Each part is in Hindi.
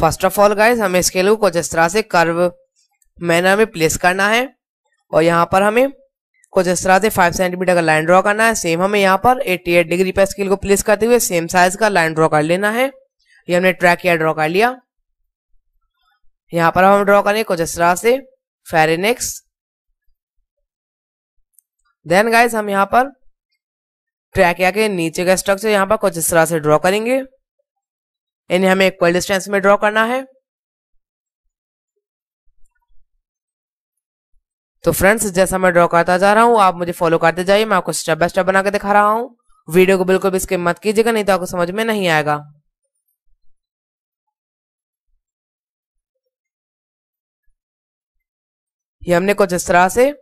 फर्स्ट ऑफ ऑल गाइज हमें स्केल को कुछ इस तरह से कर्व मैनर में प्लेस करना है और यहाँ पर हमें कुछ इस तरह से 5 सेंटीमीटर का लाइन ड्रॉ करना है। सेम हमें यहाँ पर 88 डिग्री पर स्केल को प्लेस करते हुए सेम साइज का लाइन ड्रॉ कर लेना है। ये हमने ट्रैक या ड्रॉ कर लिया। यहाँ पर हम ड्रॉ करेंगे कुछ इस तरह से फेरेनेक्स। देन गाइज हम यहाँ पर ट्रैक या के नीचे का स्ट्रक्चर यहाँ पर कुछ इस तरह से ड्रॉ करेंगे। इन्हें हमें इक्वल डिस्टेंस में ड्रॉ करना है। तो फ्रेंड्स जैसा मैं ड्रॉ करता जा रहा हूँ आप मुझे फॉलो करते जाइए, मैं आपको स्टेप बाय स्टेप बना के दिखा रहा हूँ। वीडियो को बिल्कुल भी स्किप मत कीजिएगा नहीं तो आपको समझ में नहीं आएगा। ये हमने कुछ इस तरह से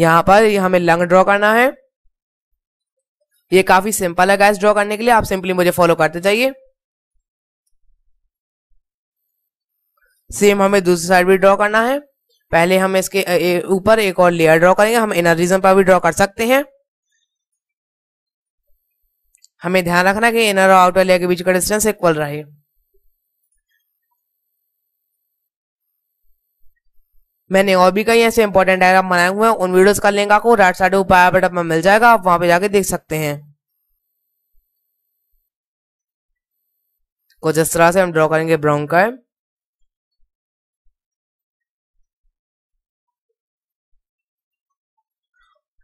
यहाँ पर हमें लंग ड्रॉ करना है। ये काफी सिंपल है गाइस ड्रॉ करने के लिए, आप सिंपली मुझे फॉलो करते जाइए। सेम हमें दूसरी साइड भी ड्रॉ करना है। पहले हम इसके ऊपर एक और लेयर ड्रॉ करेंगे। हम इनर रीजन पर भी ड्रॉ कर सकते हैं। हमें ध्यान रखना है कि इनर और आउटर लेयर के बीच का डिस्टेंस इक्वल रहे। मैंने और भी कई ऐसे इंपॉर्टेंट डायग्राम बनाए हुए हैं, उन वीडियोस का लिंक आपको राइट साइड ऊपर आई बटन पर मिल जाएगा, आप वहां पे जाके देख सकते हैं। कुछ इस तरह से हम ड्रॉ करेंगे ब्राउन का।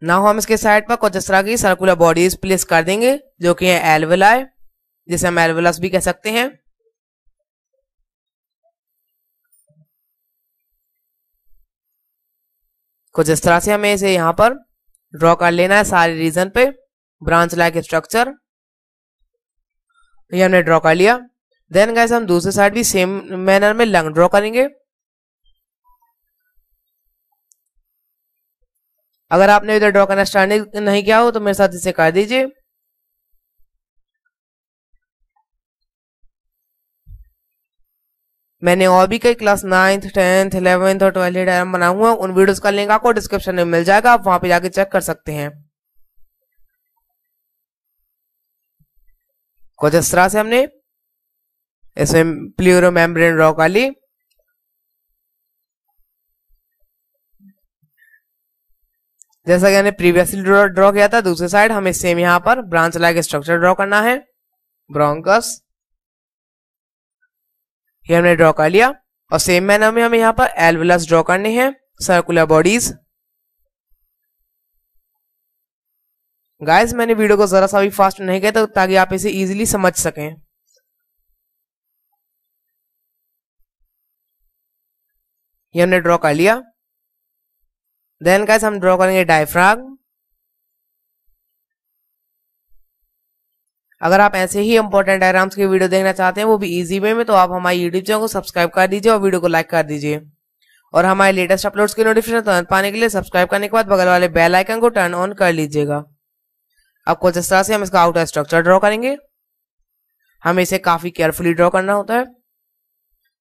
नाउ हम इसके साइड पर कुछ इस तरह की सर्कुलर बॉडीज प्लेस कर देंगे जो कि है एल्वेलाई, जिसे हम एल्वेलस भी कह सकते हैं। कुछ इस तरह से हमें इसे यहाँ पर ड्रॉ कर लेना है सारे रीजन पे ब्रांच लाइक स्ट्रक्चर। ये हमने ड्रॉ कर लिया। देन गाइस हम दूसरे साइड भी सेम मैनर में लंग ड्रॉ करेंगे। अगर आपने इधर ड्रॉ करना स्टार्ट नहीं किया हो तो मेरे साथ इसे कर दीजिए। मैंने और भी कई क्लास 9th, 10th, 11th और 12th डायग्राम बना हुआ है, उन वीडियोस का लिंक आपको डिस्क्रिप्शन में मिल जाएगा, आप वहां पे जाके चेक कर सकते हैं। कुछ इस तरह से हमने इसमें प्लूरो मेम्ब्रेन ड्रॉ कर ली। जैसा कि मैंने प्रीवियसली ड्रॉ किया था दूसरी साइड, हमें सेम यहाँ पर ब्रांच लाइक स्ट्रक्चर ड्रॉ करना है ब्रोंकस। ये हमने ड्रॉ कर लिया और सेम मैनर में हमें यहाँ पर एल्वेलस ड्रॉ करने हैं सर्कुलर बॉडीज। गाइस मैंने वीडियो को जरा सा भी फास्ट नहीं किया था ताकि आप इसे इजीली समझ सकें। ये हमने ड्रॉ कर लिया। देन गाइस हम ड्रॉ करेंगे डायफ्राम। अगर आप ऐसे ही इंपॉर्टेंट डायग्राम्स की वीडियो देखना चाहते हैं वो भी इजी वे में, तो आप हमारे यूट्यूब चैनल को सब्सक्राइब कर दीजिए और वीडियो को लाइक कर दीजिए। और हमारे लेटेस्ट अपलोड्स की नोटिफिकेशन तुरंत पाने के लिए सब्सक्राइब करने के बाद बगल वाले बेल आइकन को टर्न ऑन कर लीजिएगा। अब कुछ इस तरह से हम इसका आउटर स्ट्रक्चर ड्रॉ करेंगे। हमें इसे काफी केयरफुली ड्रॉ करना होता है।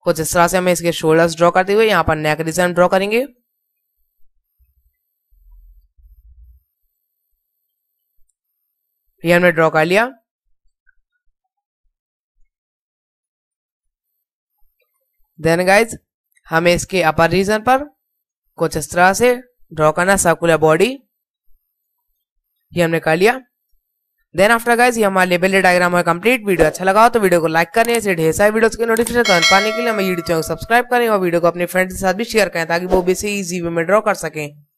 कुछ इस तरह से हमें इसके शोल्डर्स ड्रॉ करते हुए यहाँ पर नेक डिजाइन ड्रॉ करेंगे। ये हमने ड्रॉ कर लिया। देन गाइज हमें इसके अपर रीजन पर कुछ इस तरह से ड्रॉ करना सर्कुलर बॉडी। ये हमने कर लिया। देन आफ्टर गाइज ये हमारा लेबल डायग्राम है कंप्लीट। वीडियो अच्छा लगा हो तो वीडियो को लाइक करें। ऐसे ढेर सारे वीडियोस के नोटिफिकेशन पाने के लिए हमारे यूट्यूब चैनल को सब्सक्राइब करें और वीडियो को अपने फ्रेंड्स के साथ भी शेयर करें ताकि वो भी इसे ईजी वे में ड्रॉ कर सकें।